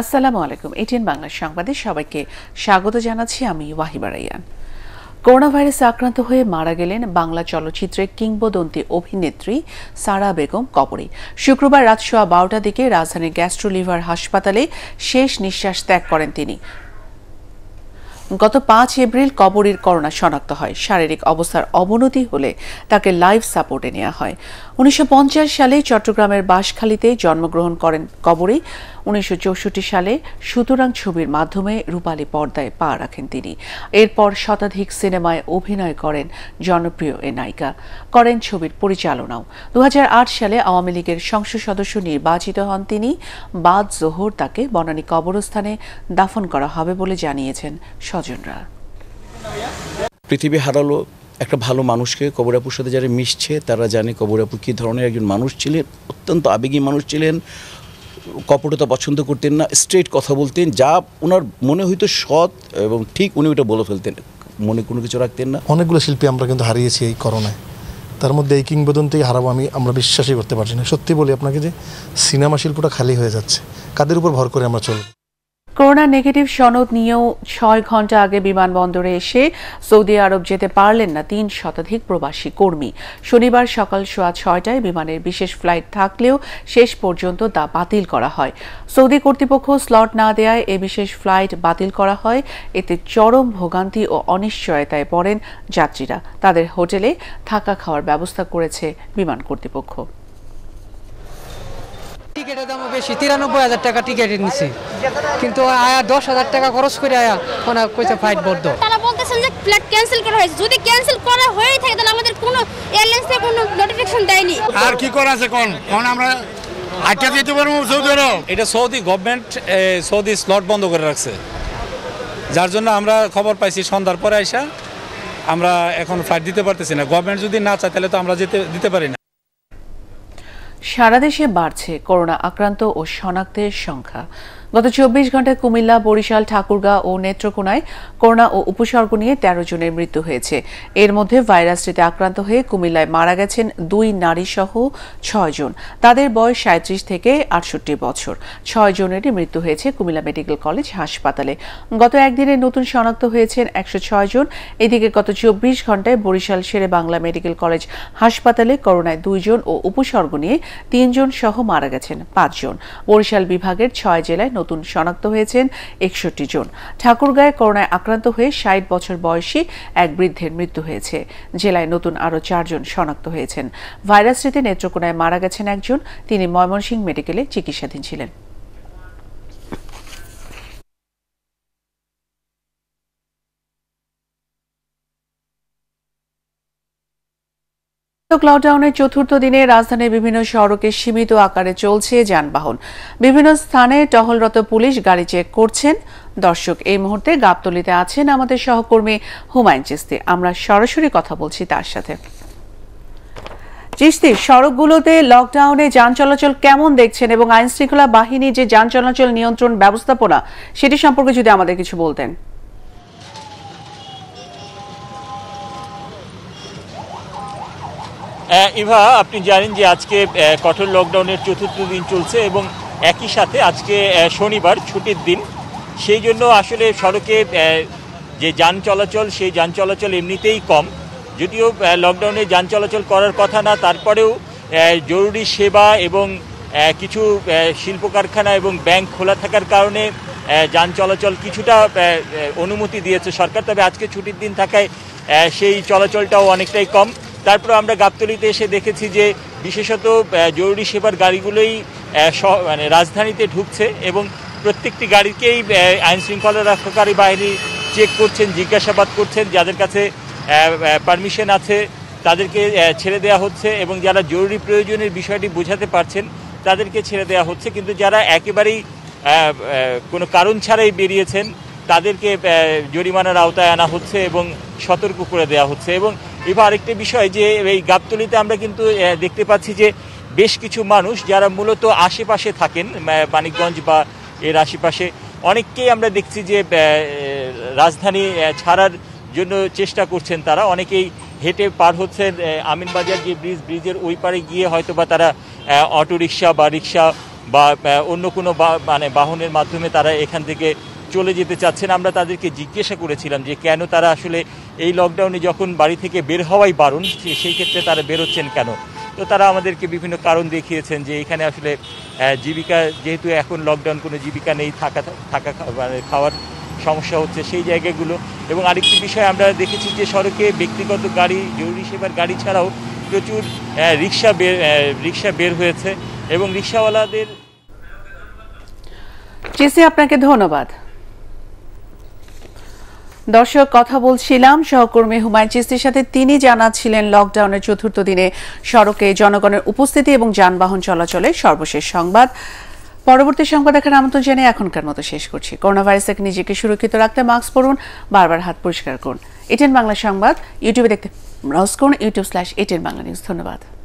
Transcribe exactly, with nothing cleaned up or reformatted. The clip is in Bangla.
আসসালামু আলাইকুম এটিএন বাংলা সংবাদে সবাইকে স্বাগত জানাচ্ছি আমি ওয়াহিবা রায়হান। করোনা ভাইরাসে আক্রান্ত হয়ে মারা গেলেন বাংলা চলচ্চিত্রের কিংবদন্তি অভিনেত্রী সারা বেগম কবরী। শুক্রবার রাত সোয়া বারোটার দিকে রাজধানীর গ্যাস্ট্রো লিভার হাসপাতালে শেষ নিঃশ্বাস ত্যাগ করেন তিনি। গত পাঁচ এপ্রিল কবরীর করোনা শনাক্ত হয়। শারীরিক অবস্থার অবনতি হলে তাকে লাইফ সাপোর্টে নেওয়া হয়। উনিশশো পঞ্চাশ সালে চট্টগ্রামের বাঁশখালীতে জন্মগ্রহণ করেন কবরী। উনিশশো চৌষট্টি সালে সুতরাং ছবির মাধ্যমে রূপালী পর্দায় পা রাখেন তিনি। এরপর শতাধিক সিনেমায় অভিনয় করেন জনপ্রিয় এ নায়িকা, করেন ছবির পরিচালনাও। দু হাজার আট সালে আওয়ামী লীগের সংসদ সদস্য নির্বাচিত হন তিনি। বাদ জোহর তাকে বনানী কবরস্থানে দাফন করা হবে বলে জানিয়েছেন। পৃথিবী হারালো একটা ভালো মানুষকে। কবরী আপুর সাথে যারা মিশছে তারা জানে কবরী আপু কী ধরনের একজন মানুষ ছিলেন। অত্যন্ত আবেগী মানুষ ছিলেন, কপটতা পছন্দ করতেন না, স্ট্রেট কথা বলতেন। যা ওনার মনে হইতো সৎ এবং ঠিক উনি ওটা বলে ফেলতেন, মনে কোনো কিছু রাখতেন না। অনেকগুলো শিল্পী আমরা কিন্তু হারিয়েছি এই করোনায়, তার মধ্যে এই কিংবদন্তিই হারাবো আমি আমরা বিশ্বাসই করতে পারছি না। সত্যি বলি আপনাকে যে সিনেমা শিল্পটা খালি হয়ে যাচ্ছে। কাদের উপর ভর করে আমরা চলব? করোনা নেগেটিভ সনদ নিয়েও ছয় ঘন্টা আগে বিমানবন্দরে এসে সৌদি আরব যেতে পারলেন না তিন শতাধিক প্রবাসী কর্মী। শনিবার সকাল সোয়া ছয়টায় বিমানের বিশেষ ফ্লাইট থাকলেও শেষ পর্যন্ত তা বাতিল করা হয়। সৌদি কর্তৃপক্ষ স্লট না দেওয়ায় এ বিশেষ ফ্লাইট বাতিল করা হয়। এতে চরম ভোগান্তি ও অনিশ্চয়তায় পড়েন যাত্রীরা। তাদের হোটেলে থাকা খাওয়ার ব্যবস্থা করেছে বিমান কর্তৃপক্ষ। টিকিটের দামও বেশি, তিরানব্বই হাজার টাকা টিকিটের নিচে, কিন্তু আয়া দশ হাজার টাকা খরচ করে আয়া ওনার কইছে ফ্লাইট বন্ধ। তারা বলতেছেন যে ফ্লাইট ক্যান্সেল করা হয়েছে। যদি ক্যান্সেল করা হয়ে থাকে তাহলে আমাদের কোনো এয়ারলাইন্স থেকে কোনো নোটিফিকেশন দেয়নি। আর কি করা আছে কোন কোন আমরা আটকে দিতে পারবো সৌদি আরব? এটা সৌদি গভর্নমেন্ট সৌদি স্লট বন্ধ করে রাখছে, যার জন্য আমরা খবর পাইছি সন্ধ্যার পরে আইসা আমরা এখন ফ্লাইট দিতে পারতেছি না। গভর্নমেন্ট যদি না চায় তাহলে তো আমরা যেতে দিতে পারি না। সারা দেশে বাড়ছে করোনা আক্রান্ত ও শনাক্তের সংখ্যা। গত চব্বিশ ঘন্টায় কুমিল্লা, বরিশাল, ঠাকুরগাঁও ও নেত্রকোনায় করোনা ও উপসর্গ নিয়ে তেরো জনের মৃত্যু হয়েছে। এর মধ্যে ভাইরাসটিতে আক্রান্ত হয়ে কুমিল্লায় মারা গেছেন দুই নারী সহ ছয় জন। তাদের বয়স সাঁত্রিশ থেকে আটষট্টি বছর। ছয় জনেরই মৃত্যু হয়েছে কুমিল্লা মেডিকেল কলেজ হাসপাতালে। গত একদিনে নতুন শনাক্ত হয়েছেন একশো ছয় জন। এদিকে গত চব্বিশ ঘন্টায় বরিশাল শেরে বাংলা মেডিকেল কলেজ হাসপাতালে করোনায় দুইজন ও উপসর্গ নিয়ে তিনজন সহ মারা গেছেন পাঁচজন। বরিশাল বিভাগের ছয় জেলায় নতুন শনাক্ত হয়েছেন একষট্টি জন। ঠাকুরগাঁয়ে করোনায় আক্রান্ত হয়ে ষাট বছর বয়সী এক বৃদ্ধের মৃত্যু হয়েছে। জেলায় নতুন আরও চারজন শনাক্ত হয়েছেন। ভাইরাসটিতে নেত্রকোনায় মারা গেছেন একজন, তিনি ময়মনসিংহ মেডিকেলে চিকিৎসাধীন ছিলেন। লকডাউনের চতুর্থ দিনে রাজধানীর বিভিন্ন সড়কে সীমিত আকারে চলছে যানবাহন। বিভিন্ন স্থানে টহলরত পুলিশ গাড়ি চেক করছেন। দর্শক, এই মুহূর্তে গাবতলীতে আছেন আমাদের সহকর্মী হুমায়ুন চিশতি। আমরা সরাসরি কথা বলছি তার সাথে। চিশতি, সড়কগুলোতে লকডাউনে যান চলাচল কেমন দেখছেন এবং আইন শৃঙ্খলা বাহিনী যে যান চলাচল নিয়ন্ত্রণ ব্যবস্থাপনা সেটি সম্পর্কে যদি আমাদের কিছু বলতেন। ইভা, আপনি জানেন যে আজকে কঠোর লকডাউনের চতুর্থ দিন চলছে এবং একই সাথে আজকে শনিবার ছুটির দিন। সেই জন্য আসলে সড়কে যে যান চলাচল সেই যান চলাচল এমনিতেই কম। যদিও লকডাউনে যান চলাচল করার কথা না, তারপরেও জরুরি সেবা এবং কিছু শিল্প কারখানা এবং ব্যাংক খোলা থাকার কারণে যান চলাচল কিছুটা অনুমতি দিয়েছে সরকার। তবে আজকে ছুটির দিন থাকায় সেই চলাচলটাও অনেকটাই কম। তারপর আমরা গাবতলীতে এসে দেখেছি যে বিশেষত জরুরি সেবার গাড়িগুলোই মানে রাজধানীতে ঢুকছে এবং প্রত্যেকটি গাড়িকেই আইন শৃঙ্খলা রক্ষাকারী বাহিনী চেক করছেন, জিজ্ঞাসাবাদ করছেন। যাদের কাছে পারমিশন আছে তাদেরকে ছেড়ে দেওয়া হচ্ছে এবং যারা জরুরি প্রয়োজনের বিষয়টি বোঝাতে পারছেন তাদেরকে ছেড়ে দেওয়া হচ্ছে, কিন্তু যারা একেবারেই কোনো কারণ ছাড়াই বেরিয়েছেন তাদেরকে জরিমানার আওতায় আনা হচ্ছে এবং সতর্ক করে দেওয়া হচ্ছে। এবং এবার আরেকটি বিষয় যে এই গাবতলীতে আমরা কিন্তু দেখতে পাচ্ছি যে বেশ কিছু মানুষ যারা মূলত আশেপাশে থাকেন, মানিকগঞ্জ বা এর আশেপাশে, অনেককেই আমরা দেখছি যে রাজধানী ছাড়ার জন্য চেষ্টা করছেন। তারা অনেকেই হেঁটে পার হচ্ছেন। আমিনবাজার যে ব্রিজ, ব্রিজের ওই পারে গিয়ে হয়তো বা তারা অটোরিক্সা বা রিক্সা अन्य कोनो माने बाहनेर माध्यमे तारा एखान थेके चले जेते चाच्छेन। आमरा तादेरके जिज्ञासा करेछिलाम जे केन तारा आसले एई लकडाउने जखन बाड़ी थेके बेर हवाई बारुन सेई क्षेत्रे तारा बेर होच्छेन केन, तो तारा आमादेरके विभिन्न कारण देखिएछेन जे एखाने आसले जीविका जेहेतु एखन लकडाउन कोनो जीविका नेई, थाका थाका माने खावार समस्या होच्छे सेई जायगागुलो। एबं आरेकटी विषय आमरा देखेछि जे सड़के व्यक्तिगत गाड़ी जरूरी सेवार गाड़ी छाड़ाओ प्रचुर रिक्शा बेर रिक्शा बेर होयेछे एबं रिक्शावालादेर जेसे आपनाके धन्यवाद। दर्शक कथा बोलছিলাম सहकर्मी हुमायুন চিস্তির সাথে, তিনি জানাচ্ছিলেন লকডাউনের চতুর্থ দিনে সড়কে জনগণের উপস্থিতি এবং যানবাহন চলাচলে সর্বশেষ সংবাদ। পরবর্তী সংবাদ দেখার আমন্ত্রণ জানিয়ে এখনকার মতো শেষ করছি। করোনা ভাইরাস থেকে নিজেকে সুরক্ষিত রাখতে মাস্ক পরুন, বারবার হাত পরিষ্কার করুন। এটিএন বাংলা সংবাদ ইউটিউবে দেখতে ব্রাউজ করুন YouTube slash ATN Bangla news. ধন্যবাদ।